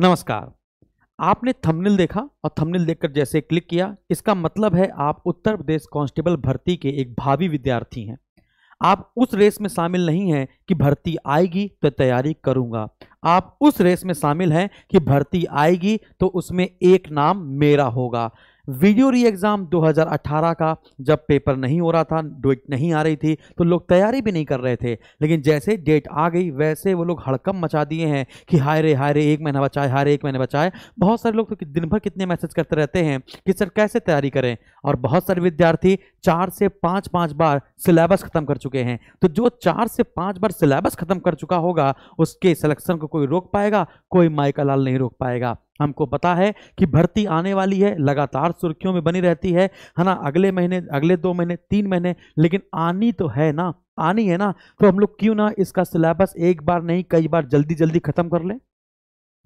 नमस्कार। आपने थंबनेल देखा और थंबनेल देखकर जैसे क्लिक किया, इसका मतलब है आप उत्तर प्रदेश कांस्टेबल भर्ती के एक भावी विद्यार्थी हैं। आप उस रेस में शामिल नहीं हैं कि भर्ती आएगी तो तैयारी करूंगा, आप उस रेस में शामिल हैं कि भर्ती आएगी तो उसमें एक नाम मेरा होगा। वीडियो री एग्ज़ाम 2018 का जब पेपर नहीं हो रहा था, डेट नहीं आ रही थी, तो लोग तैयारी भी नहीं कर रहे थे, लेकिन जैसे डेट आ गई वैसे वो लोग हड़कंप मचा दिए हैं कि हाय रे एक महीना बचाए, हाय रे एक महीना बचाए। बहुत सारे लोग तो दिन भर कितने मैसेज करते रहते हैं कि सर कैसे तैयारी करें, और बहुत सारे विद्यार्थी 4 से 5 बार सिलेबस ख़त्म कर चुके हैं। तो जो 4 से 5 बार सिलेबस ख़त्म कर चुका होगा उसके सिलेक्शन को कोई रोक पाएगा? कोई माइका लाल नहीं रोक पाएगा। हमको पता है कि भर्ती आने वाली है, लगातार सुर्खियों में बनी रहती है ना, अगले महीने, अगले 2 महीने, 3 महीने, लेकिन आनी तो है ना, आनी है ना। तो हम लोग क्यों ना इसका सिलेबस एक बार नहीं कई बार जल्दी जल्दी ख़त्म कर लें,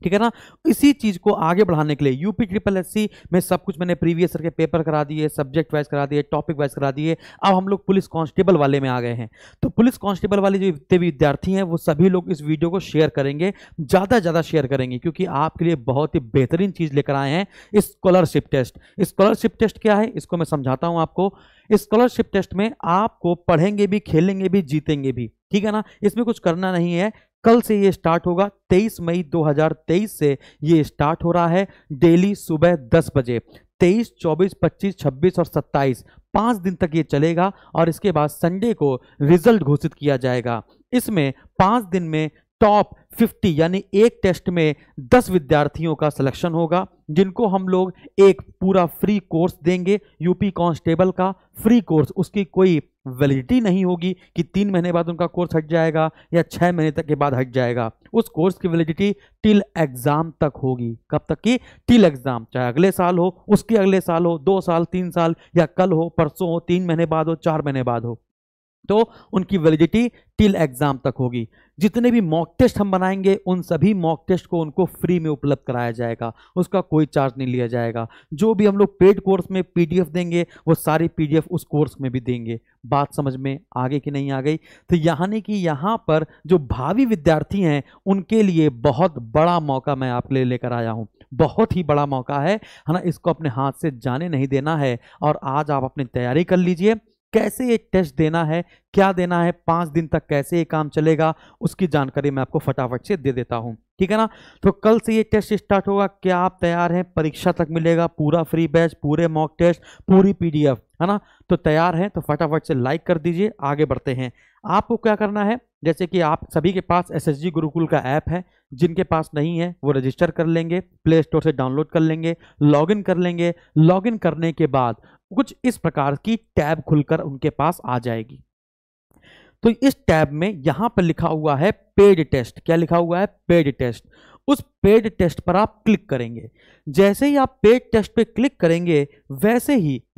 ठीक है ना। इसी चीज़ को आगे बढ़ाने के लिए UPSSSC में सब कुछ मैंने प्रीवियस ईयर के पेपर करा दिए, सब्जेक्ट वाइज करा दिए, टॉपिक वाइज करा दिए। अब हम लोग पुलिस कांस्टेबल वाले में आ गए हैं। तो पुलिस कांस्टेबल वाले जो जितने भी विद्यार्थी हैं वो सभी लोग इस वीडियो को शेयर करेंगे, ज़्यादा से ज़्यादा शेयर करेंगे, क्योंकि आपके लिए बहुत ही बेहतरीन चीज़ लेकर आए हैं स्कॉलरशिप टेस्ट। स्कॉलरशिप टेस्ट क्या है इसको मैं समझाता हूँ आपको। स्कॉलरशिप टेस्ट में आपको पढ़ेंगे भी, खेलेंगे भी, जीतेंगे भी, ठीक है ना। इसमें कुछ करना नहीं है। कल से ये स्टार्ट होगा, 23 मई 2023 से ये स्टार्ट हो रहा है। डेली सुबह 10 बजे 23, 24, 25, 26 और 27 5 दिन तक ये चलेगा, और इसके बाद संडे को रिजल्ट घोषित किया जाएगा। इसमें 5 दिन में टॉप 50 यानी एक टेस्ट में 10 विद्यार्थियों का सिलेक्शन होगा, जिनको हम लोग एक पूरा फ्री कोर्स देंगे। यूपी कांस्टेबल का फ्री कोर्स, उसकी कोई वैलिडिटी नहीं होगी कि 3 महीने बाद उनका कोर्स हट जाएगा या 6 महीने तक के बाद हट जाएगा। उस कोर्स की वैलिडिटी टिल एग्ज़ाम तक होगी। कब तक की? Till exam. चाहे अगले साल हो, उसके अगले साल हो, 2 साल, 3 साल, या कल हो, परसों हो, 3 महीने बाद हो, 4 महीने बाद हो, तो उनकी वैलिडिटी टिल एग्ज़ाम तक होगी। जितने भी मॉक टेस्ट हम बनाएंगे उन सभी मॉक टेस्ट को उनको फ्री में उपलब्ध कराया जाएगा, उसका कोई चार्ज नहीं लिया जाएगा। जो भी हम लोग पेड कोर्स में PDF देंगे वो सारी PDF उस कोर्स में भी देंगे। बात समझ में आगे कि नहीं आ गई? तो यानी कि यहाँ पर जो भावी विद्यार्थी हैं उनके लिए बहुत बड़ा मौका मैं आपके लिए लेकर आया हूँ। बहुत ही बड़ा मौका है ना, इसको अपने हाथ से जाने नहीं देना है। और आज आप अपनी तैयारी कर लीजिए। कैसे ये टेस्ट देना है, क्या देना है, 5 दिन तक कैसे ये काम चलेगा, उसकी जानकारी मैं आपको फटाफट से दे देता हूँ, ठीक है ना। तो कल से ये टेस्ट स्टार्ट होगा। क्या आप तैयार हैं? परीक्षा तक मिलेगा पूरा फ्री बैच, पूरे मॉक टेस्ट, पूरी PDF, है ना। तो तैयार हैं तो फटाफट से लाइक कर दीजिए। आगे बढ़ते हैं। आपको क्या करना है, जैसे कि आप सभी के पास SSG गुरुकुल का ऐप है, जिनके पास नहीं है वो रजिस्टर कर लेंगे, प्ले स्टोर से डाउनलोड कर लेंगे, लॉगिन कर लेंगे। लॉगिन करने के बाद कुछ इस प्रकार की टैब खुलकर उनके पास आ जाएगी। तो इस टैब में यहाँ पर लिखा हुआ है पेड टेस्ट। क्या लिखा हुआ है? Paid test. उस पेड टेस्ट पर आप क्लिक करेंगे। जैसे ही आप पेड टेस्ट पे क्लिक करेंगे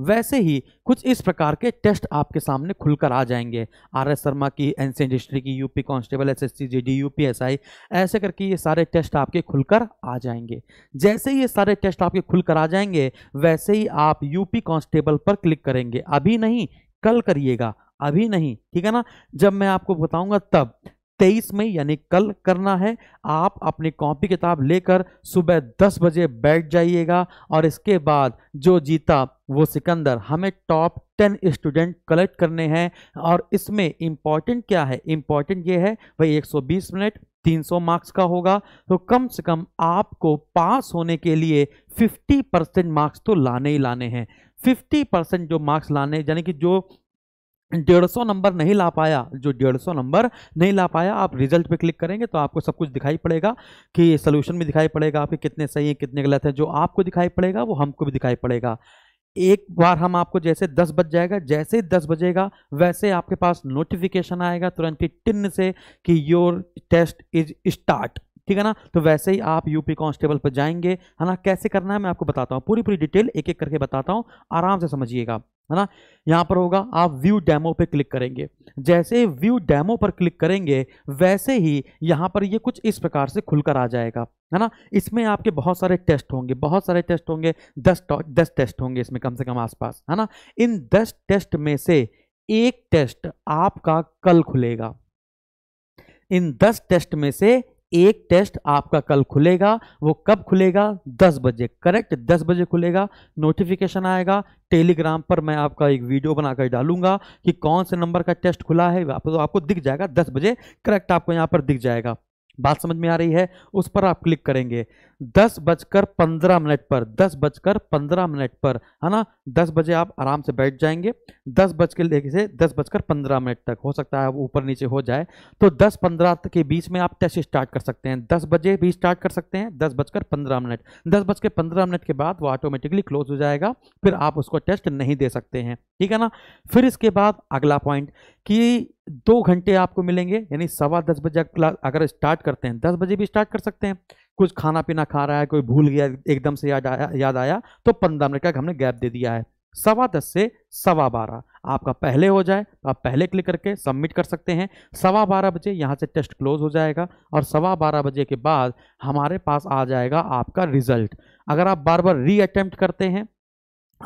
वैसे ही कुछ इस प्रकार के टेस्ट आपके सामने खुलकर आ जाएंगे। RS शर्मा की, एंशिएंट हिस्ट्री की, UP constable, SSC JD, UPSI, ऐसे करके ये सारे टेस्ट आपके खुलकर आ जाएंगे। जैसे ही ये सारे टेस्ट आपके खुलकर आ जाएंगे वैसे ही आप यूपी कांस्टेबल पर क्लिक करेंगे। अभी नहीं, कल करिएगा, अभी नहीं, ठीक है ना। जब मैं आपको बताऊंगा तब 23 मई यानी कल करना है। आप अपनी कॉपी किताब लेकर सुबह 10 बजे बैठ जाइएगा, और इसके बाद जो जीता वो सिकंदर। हमें टॉप 10 स्टूडेंट कलेक्ट करने हैं, और इसमें इम्पॉर्टेंट क्या है? इम्पॉर्टेंट ये है भाई 120 मिनट 300 मार्क्स का होगा, तो कम से कम आपको पास होने के लिए 50% मार्क्स तो लाने ही लाने हैं। 50% जो मार्क्स लाने, यानी कि जो 150 नंबर नहीं ला पाया, जो 150 नंबर नहीं ला पाया, आप रिजल्ट पे क्लिक करेंगे तो आपको सब कुछ दिखाई पड़ेगा, कि सॉल्यूशन में दिखाई पड़ेगा आपके कितने सही हैं कितने गलत हैं। जो आपको दिखाई पड़ेगा वो हमको भी दिखाई पड़ेगा। एक बार हम आपको जैसे 10 बज जाएगा, जैसे 10 बजेगा वैसे आपके पास नोटिफिकेशन आएगा तुरंत ही टिन से कि योर टेस्ट इज स्टार्ट, ठीक है ना। तो वैसे ही आप यूपी कांस्टेबल पर जाएंगे, है ना। कैसे करना है मैं आपको बताता हूँ, पूरी पूरी डिटेल एक एक करके बताता हूँ, आराम से समझिएगा, है ना। यहाँ पर होगा, आप व्यू डेमो पे क्लिक करेंगे। जैसे व्यू डेमो पर क्लिक करेंगे वैसे ही यहाँ पर ये कुछ इस प्रकार से खुलकर आ जाएगा, है ना। इसमें आपके बहुत सारे टेस्ट होंगे, 10 टेस्ट होंगे इसमें कम से कम आसपास, है ना। इन 10 टेस्ट में से एक टेस्ट आपका कल खुलेगा। इन 10 टेस्ट में से एक टेस्ट आपका कल खुलेगा, वो कब खुलेगा? 10 बजे, करेक्ट, 10 बजे खुलेगा। नोटिफिकेशन आएगा, टेलीग्राम पर मैं आपका एक वीडियो बनाकर डालूंगा कि कौन से नंबर का टेस्ट खुला है, तो आपको दिख जाएगा 10 बजे, करेक्ट, आपको यहाँ पर दिख जाएगा। बात समझ में आ रही है? उस पर आप क्लिक करेंगे 10:15 पर, 10:15 पर, है ना, 10 बजे आप आराम से बैठ जाएंगे। 10 बज के लेके 10:15 तक हो सकता है ऊपर नीचे हो जाए, तो 10-15 के बीच में आप टेस्ट स्टार्ट कर सकते हैं। 10 बजे भी स्टार्ट कर सकते हैं, 10:15। 10:15 के बाद वो ऑटोमेटिकली क्लोज हो जाएगा, फिर आप उसको टेस्ट नहीं दे सकते हैं, ठीक है ना। फिर इसके बाद अगला पॉइंट कि 2 घंटे आपको मिलेंगे, यानी 10:15 बजे क्लास अगर स्टार्ट करते हैं, 10 बजे भी स्टार्ट कर सकते हैं। कुछ खाना पीना खा रहा है, कोई भूल गया, एकदम से याद आया तो 15 मिनट का हमने गैप दे दिया है। 10:15 से 12:15 आपका पहले हो जाए तो आप पहले क्लिक करके सबमिट कर सकते हैं। 12:15 बजे यहाँ से टेस्ट क्लोज हो जाएगा और 12:15 बजे के बाद हमारे पास आ जाएगा आपका रिजल्ट। अगर आप बार बार रीअटेम्प्ट करते हैं,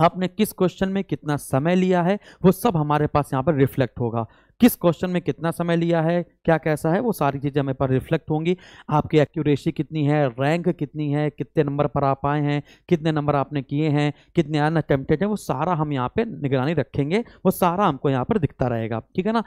आपने किस क्वेश्चन में कितना समय लिया है, वो सब हमारे पास यहाँ पर रिफ्लेक्ट होगा। किस क्वेश्चन में कितना समय लिया है, क्या कैसा है, वो सारी चीज़ें हमें पर रिफ्लेक्ट होंगी। आपकी एक्यूरेसी कितनी है, रैंक कितनी है, कितने नंबर पर आप आए हैं, कितने नंबर आपने किए हैं, कितने अनअटेम्प्टेड हैं, वो सारा हम यहाँ पे निगरानी रखेंगे, वो सारा हमको यहाँ पर दिखता रहेगा, ठीक है ना।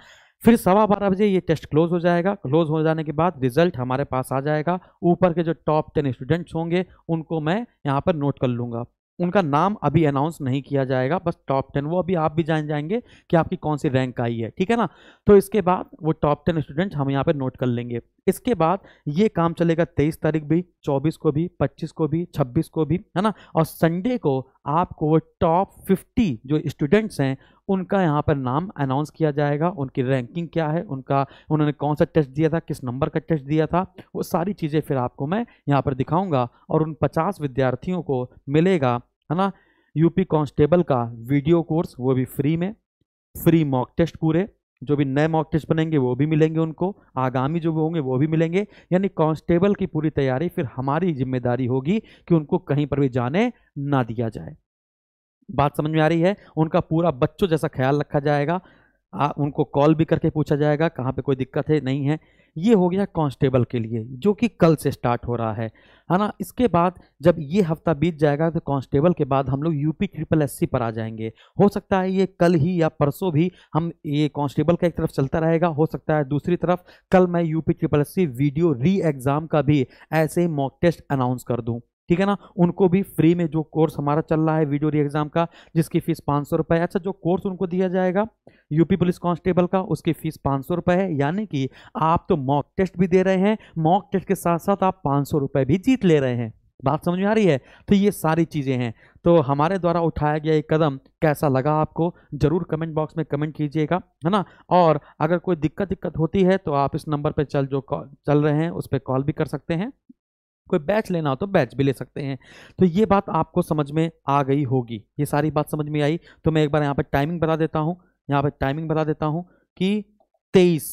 फिर 12:15 बजे ये टेस्ट क्लोज हो जाएगा। क्लोज हो जाने के बाद रिजल्ट हमारे पास आ जाएगा। ऊपर के जो टॉप 10 स्टूडेंट्स होंगे उनको मैं यहाँ पर नोट कर लूँगा, उनका नाम अभी अनाउंस नहीं किया जाएगा, बस टॉप 10 वो अभी आप भी जान जाएंगे कि आपकी कौन सी रैंक आई है, ठीक है ना। तो इसके बाद वो टॉप 10 स्टूडेंट्स हम यहाँ पे नोट कर लेंगे। इसके बाद ये काम चलेगा 23 तारीख भी, 24 को भी, 25 को भी, 26 को भी, है ना। और संडे को आपको वो टॉप 50 जो स्टूडेंट्स हैं उनका यहाँ पर नाम अनाउंस किया जाएगा, उनकी रैंकिंग क्या है, उनका उन्होंने कौन सा टेस्ट दिया था, किस नंबर का टेस्ट दिया था, वो सारी चीज़ें फिर आपको मैं यहाँ पर दिखाऊंगा। और उन 50 विद्यार्थियों को मिलेगा, है ना, यूपी कांस्टेबल का वीडियो कोर्स, वो भी फ्री में, फ्री मॉक टेस्ट पूरे, जो भी नए मॉक टेस्ट बनेंगे वो भी मिलेंगे उनको, आगामी जो होंगे वो भी मिलेंगे, यानी कांस्टेबल की पूरी तैयारी फिर हमारी जिम्मेदारी होगी कि उनको कहीं पर भी जाने ना दिया जाए। बात समझ में आ रही है? उनका पूरा बच्चों जैसा ख्याल रखा जाएगा, उनको कॉल भी करके पूछा जाएगा कहाँ पे कोई दिक्कत है नहीं है। ये हो गया कांस्टेबल के लिए, जो कि कल से स्टार्ट हो रहा है ना। इसके बाद जब ये हफ्ता बीत जाएगा तो कांस्टेबल के बाद हम लोग UPSSSC पर आ जाएंगे। हो सकता है ये कल ही या परसों भी हम ये कांस्टेबल का एक तरफ चलता रहेगा, हो सकता है दूसरी तरफ कल मैं UPSSSC वीडियो री एग्ज़ाम का भी ऐसे ही मॉक टेस्ट अनाउंस कर दूँ, ठीक है ना। उनको भी फ्री में जो कोर्स हमारा चल रहा है वीडियो री एग्ज़ाम का, जिसकी फ़ीस 500 रुपये, अच्छा जो कोर्स उनको दिया जाएगा यूपी पुलिस कांस्टेबल का, उसकी फ़ीस 500 रुपये है। यानी कि आप तो मॉक टेस्ट भी दे रहे हैं, मॉक टेस्ट के साथ साथ आप 500 रुपये भी जीत ले रहे हैं। बात समझ में आ रही है? तो ये सारी चीज़ें हैं। तो हमारे द्वारा उठाया गया एक कदम कैसा लगा आपको, ज़रूर कमेंट बॉक्स में कमेंट कीजिएगा, है ना। और अगर कोई दिक्कत होती है तो आप इस नंबर पर जो चल रहे हैं उस पर कॉल भी कर सकते हैं, कोई बैच लेना हो तो बैच भी ले सकते हैं। तो ये बात आपको समझ में आ गई होगी, ये सारी बात समझ में आई। तो मैं एक बार यहाँ पर टाइमिंग बता देता हूँ, यहाँ पर टाइमिंग बता देता हूँ कि 23,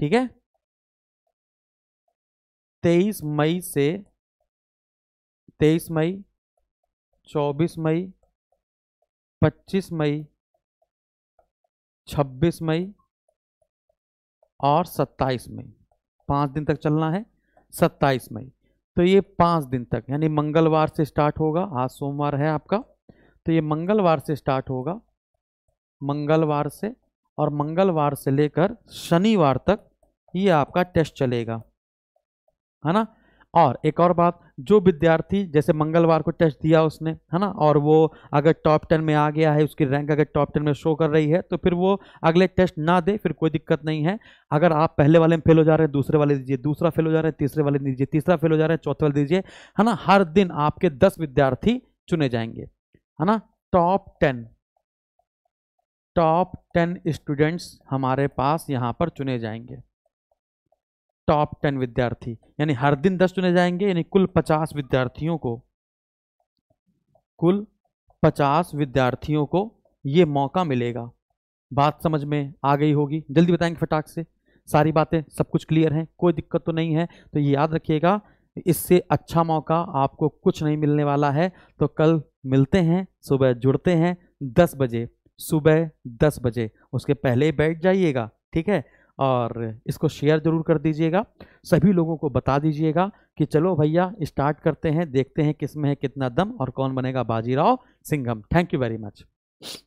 ठीक है, 23 मई से 23 मई, 24 मई, 25 मई, 26 मई और 27 मई, 5 दिन तक चलना है। 27 मई तो ये 5 दिन तक, यानी मंगलवार से स्टार्ट होगा, आज सोमवार है आपका, तो ये मंगलवार से स्टार्ट होगा, मंगलवार से, और मंगलवार से लेकर शनिवार तक ये आपका टेस्ट चलेगा, है ना। और एक और बात, जो विद्यार्थी जैसे मंगलवार को टेस्ट दिया उसने, है ना, और वो अगर टॉप 10 में आ गया है, उसकी रैंक अगर टॉप 10 में शो कर रही है, तो फिर वो अगले टेस्ट ना दे, फिर कोई दिक्कत नहीं है। अगर आप पहले वाले में फेल हो जा रहे हैं, दूसरे वाले दीजिए, दूसरा फेल हो जा रहे हैं, तीसरे वाले दीजिए, तीसरा फेल हो जा रहा है, चौथे वाले दीजिए, है ना। हर दिन आपके 10 विद्यार्थी चुने जाएंगे, है ना, टॉप 10 स्टूडेंट्स हमारे पास यहाँ पर चुने जाएंगे, टॉप 10 विद्यार्थी, यानी हर दिन 10 चुने जाएंगे, यानी कुल 50 विद्यार्थियों को, कुल 50 विद्यार्थियों को ये मौका मिलेगा। बात समझ में आ गई होगी, जल्दी बताएंगे फटाक से, सारी बातें सब कुछ क्लियर हैं, कोई दिक्कत तो नहीं है। तो ये याद रखिएगा, इससे अच्छा मौका आपको कुछ नहीं मिलने वाला है। तो कल मिलते हैं सुबह, जुड़ते हैं 10 बजे, सुबह 10 बजे, उसके पहले बैठ जाइएगा, ठीक है। और इसको शेयर ज़रूर कर दीजिएगा, सभी लोगों को बता दीजिएगा कि चलो भैया स्टार्ट करते हैं, देखते हैं किस में है कितना दम और कौन बनेगा Bajirao Singham. Thank you very much.